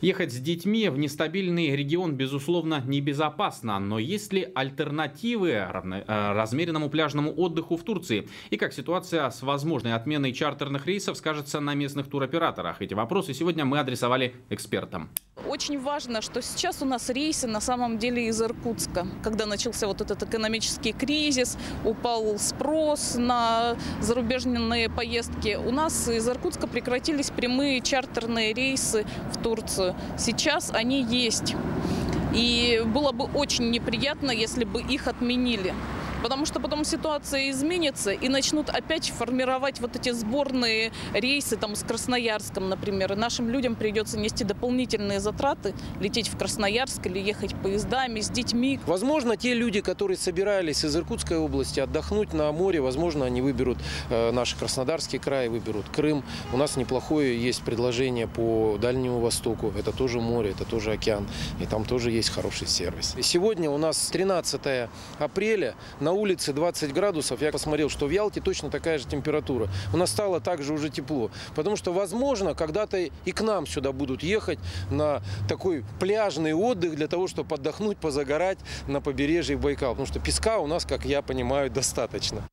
Ехать с детьми в нестабильный регион, безусловно, небезопасно. Но есть ли альтернативы размеренному пляжному отдыху в Турции? И как ситуация с возможной отменой чартерных рейсов скажется на местных туроператорах? Эти вопросы сегодня мы адресовали экспертам. Очень важно, что сейчас у нас рейсы на самом деле из Иркутска. Когда начался вот этот экономический кризис, упал спрос на зарубежные поездки. У нас из Иркутска прекратились прямые чартерные рейсы в Турцию. Сейчас они есть. И было бы очень неприятно, если бы их отменили. Потому что потом ситуация изменится и начнут опять формировать вот эти сборные рейсы там, с Красноярском, например. И нашим людям придется нести дополнительные затраты, лететь в Красноярск или ехать поездами с детьми. Возможно, те люди, которые собирались из Иркутской области отдохнуть на море, возможно, они выберут наш Краснодарский край, выберут Крым. У нас неплохое есть предложение по Дальнему Востоку. Это тоже море, это тоже океан. И там тоже есть хороший сервис. Сегодня у нас 13 апреля. На улице 20 градусов, я посмотрел, что в Ялте точно такая же температура. У нас стало также уже тепло, потому что, возможно, когда-то и к нам сюда будут ехать на такой пляжный отдых для того, чтобы отдохнуть, позагорать на побережье Байкала, потому что песка у нас, как я понимаю, достаточно.